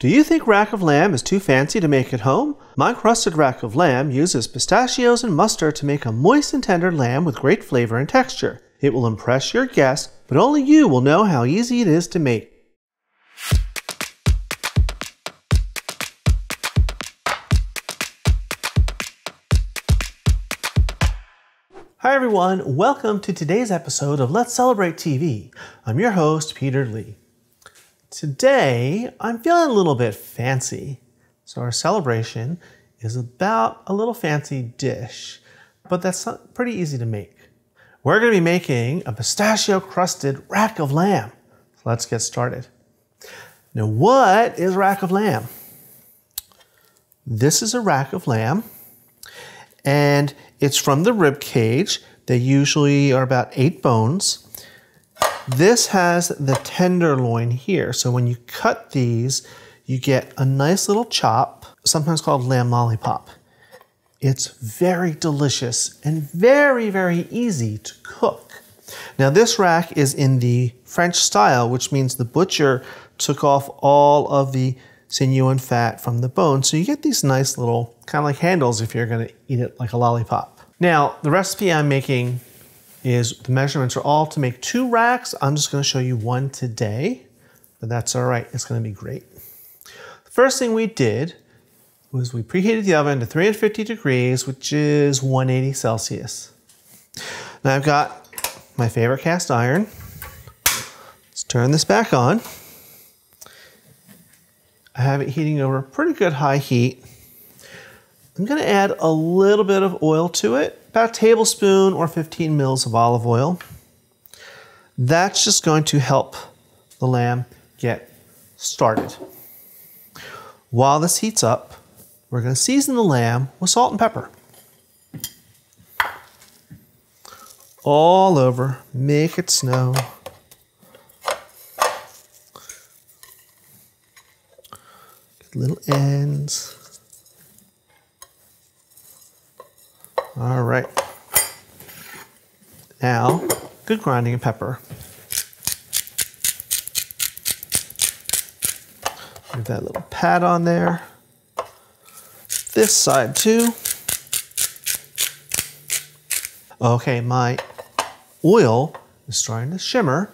Do you think rack of lamb is too fancy to make at home? My crusted rack of lamb uses pistachios and mustard to make a moist and tender lamb with great flavor and texture. It will impress your guests, but only you will know how easy it is to make. Hi everyone, welcome to today's episode of Let's Celebrate TV. I'm your host, Peter Lee. Today, I'm feeling a little bit fancy. So our celebration is about a little fancy dish, but that's pretty easy to make. We're gonna be making a pistachio crusted rack of lamb. So let's get started. Now, what is rack of lamb? This is a rack of lamb, and it's from the rib cage. They usually are about 8 bones. This has the tenderloin here, so when you cut these, you get a nice little chop, sometimes called lamb lollipop. It's very delicious and very, very easy to cook. Now this rack is in the French style, which means the butcher took off all of the sinew and fat from the bone, so you get these nice little kind of like handles if you're gonna eat it like a lollipop. Now, the recipe I'm making is the measurements are all to make 2 racks. I'm just gonna show you one today, but that's all right, it's gonna be great. The first thing we did was we preheated the oven to 350 degrees, which is 180 Celsius. Now I've got my favorite cast iron. Let's turn this back on. I have it heating over a pretty good high heat. I'm gonna add a little bit of oil to it, about a tablespoon or 15 mils of olive oil. That's just going to help the lamb get started. While this heats up, we're gonna season the lamb with salt and pepper. All over, make it snow. Little ends. All right. Now, good grinding of pepper. Give that little pat on there. This side too. Okay, my oil is starting to shimmer,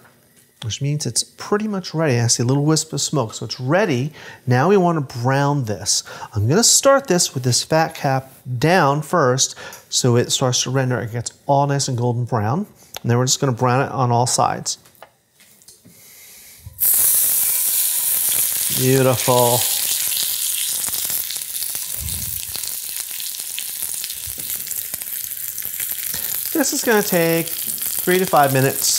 which means it's pretty much ready. I see a little wisp of smoke, so it's ready. Now we want to brown this. I'm gonna start this with this fat cap down first, so it starts to render, it gets all nice and golden brown. And then we're just gonna brown it on all sides. Beautiful. This is gonna take 3 to 5 minutes.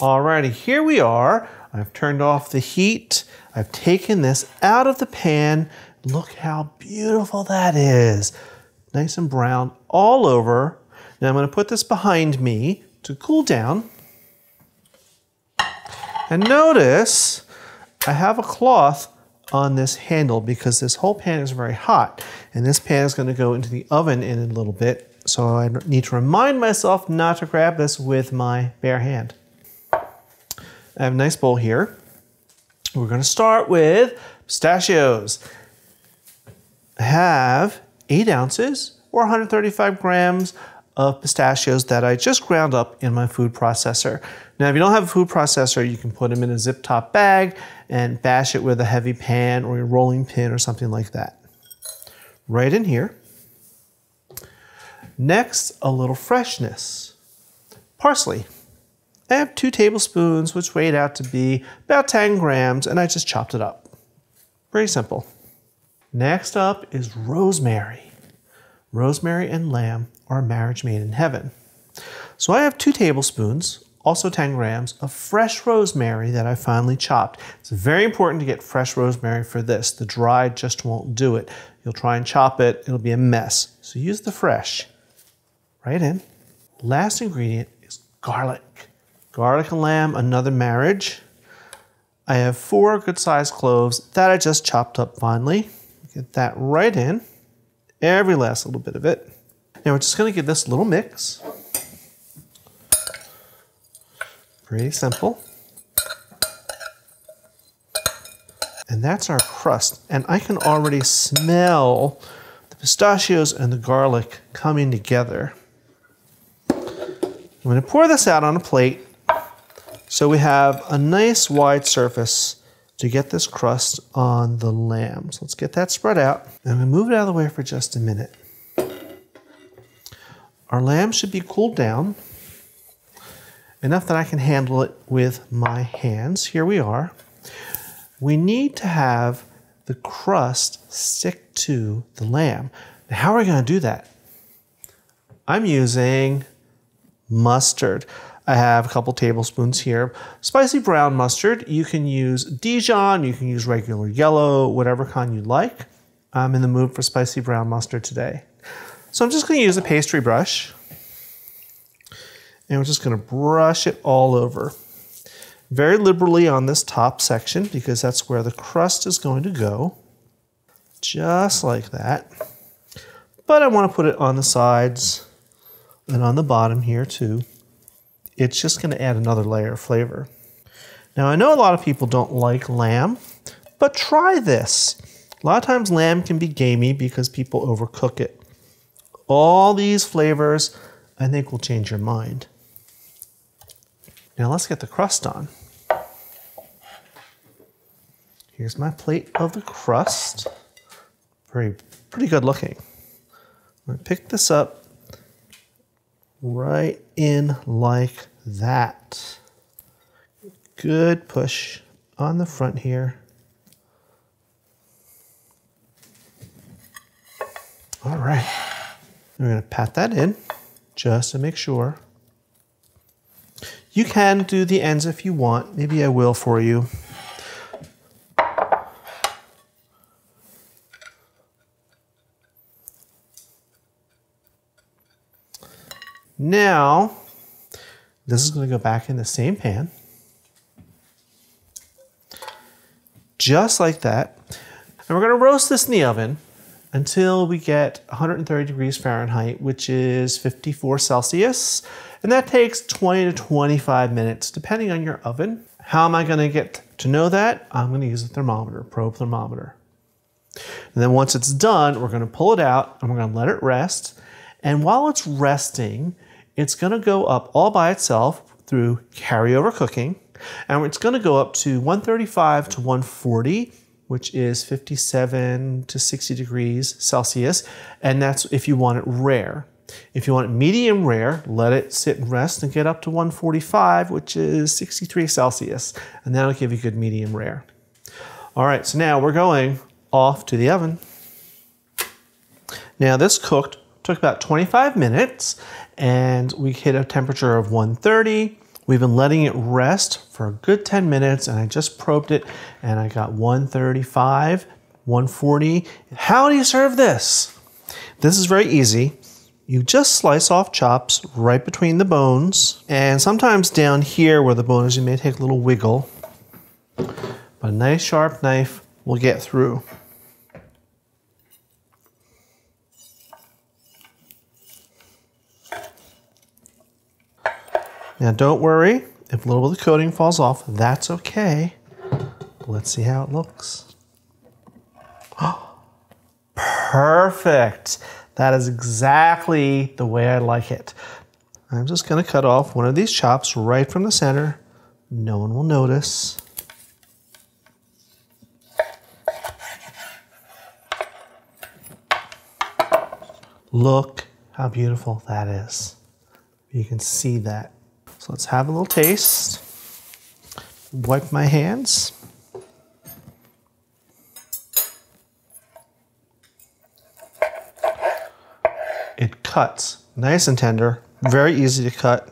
Alrighty, here we are. I've turned off the heat. I've taken this out of the pan. Look how beautiful that is. Nice and brown all over. Now I'm gonna put this behind me to cool down. And notice I have a cloth on this handle because this whole pan is very hot. And this pan is gonna go into the oven in a little bit. So I need to remind myself not to grab this with my bare hand. I have a nice bowl here. We're gonna start with pistachios. I have 8 ounces or 135 grams of pistachios that I just ground up in my food processor. Now, if you don't have a food processor, you can put them in a zip top bag and bash it with a heavy pan or a rolling pin or something like that. Right in here. Next, a little freshness. Parsley. I have 2 tablespoons, which weighed out to be about 10 grams, and I just chopped it up. Very simple. Next up is rosemary. Rosemary and lamb are a marriage made in heaven. So I have 2 tablespoons, also 10 grams, of fresh rosemary that I finely chopped. It's very important to get fresh rosemary for this. The dry just won't do it. You'll try and chop it, it'll be a mess. So use the fresh. Right in. Last ingredient is garlic. Garlic and lamb, another marriage. I have 4 good-sized cloves that I just chopped up finely. Get that right in. Every last little bit of it. Now we're just gonna give this a little mix. Pretty simple. And that's our crust. And I can already smell the pistachios and the garlic coming together. I'm gonna pour this out on a plate so we have a nice wide surface to get this crust on the lamb. So let's get that spread out. And I'm gonna move it out of the way for just a minute. Our lamb should be cooled down enough that I can handle it with my hands. Here we are. We need to have the crust stick to the lamb. Now, how are we gonna do that? I'm using mustard. I have a couple tablespoons here. Spicy brown mustard. You can use Dijon, you can use regular yellow, whatever kind you like. I'm in the mood for spicy brown mustard today. So I'm just gonna use a pastry brush and we're just gonna brush it all over. Very liberally on this top section because that's where the crust is going to go. Just like that. But I want to put it on the sides and on the bottom here too. It's just going to add another layer of flavor. Now I know a lot of people don't like lamb, but try this. A lot of times lamb can be gamey because people overcook it. All these flavors I think will change your mind. Now let's get the crust on. Here's my plate of the crust. Pretty good looking. I'm gonna pick this up right in like that. Good push on the front here. All right. We're gonna pat that in just to make sure. You can do the ends if you want. Maybe I will for you. Now, this is going to go back in the same pan. Just like that. And we're going to roast this in the oven until we get 130 degrees Fahrenheit, which is 54 Celsius. And that takes 20 to 25 minutes, depending on your oven. How am I gonna get to know that? I'm gonna use a thermometer, probe thermometer. And then once it's done, we're gonna pull it out and we're gonna let it rest. And while it's resting, it's gonna go up all by itself through carryover cooking. And it's gonna go up to 135 to 140. Which is 57 to 60 degrees Celsius. And that's if you want it rare. If you want it medium rare, let it sit and rest and get up to 145, which is 63 Celsius. And that'll give you good medium rare. All right, so now we're going off to the oven. Now this cooked, took about 25 minutes and we hit a temperature of 130. We've been letting it rest for a good 10 minutes and I just probed it and I got 135, 140. How do you serve this? This is very easy. You just slice off chops right between the bones and sometimes down here where the bone is, you may take a little wiggle, but a nice sharp knife will get through. Now don't worry, if a little bit of the coating falls off, that's okay. Let's see how it looks. Oh, perfect. That is exactly the way I like it. I'm just gonna cut off one of these chops right from the center. No one will notice. Look how beautiful that is. You can see that. So let's have a little taste. Wipe my hands. It cuts nice and tender, very easy to cut.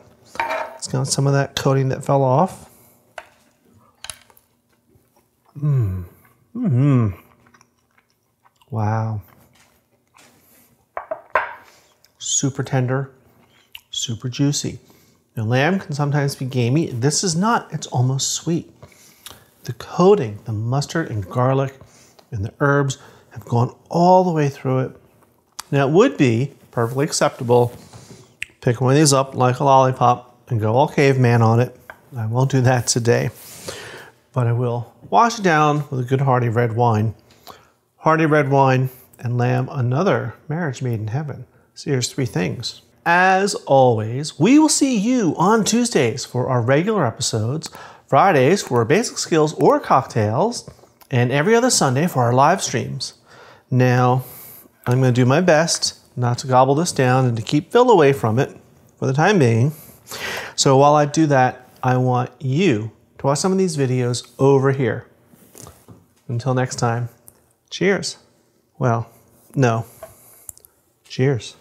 It's got some of that coating that fell off. Wow. Super tender, super juicy. Now, lamb can sometimes be gamey. This is not, it's almost sweet. The coating, the mustard and garlic and the herbs have gone all the way through it. Now it would be perfectly acceptable. Pick one of these up like a lollipop and go all caveman on it. I won't do that today, but I will wash it down with a good hearty red wine. Hearty red wine and lamb, another marriage made in heaven. So here's three things. As always, we will see you on Tuesdays for our regular episodes, Fridays for our basic skills or cocktails, and every other Sunday for our live streams. Now, I'm going to do my best not to gobble this down and to keep Phil away from it for the time being. So while I do that, I want you to watch some of these videos over here. Until next time, cheers. Well, no, cheers.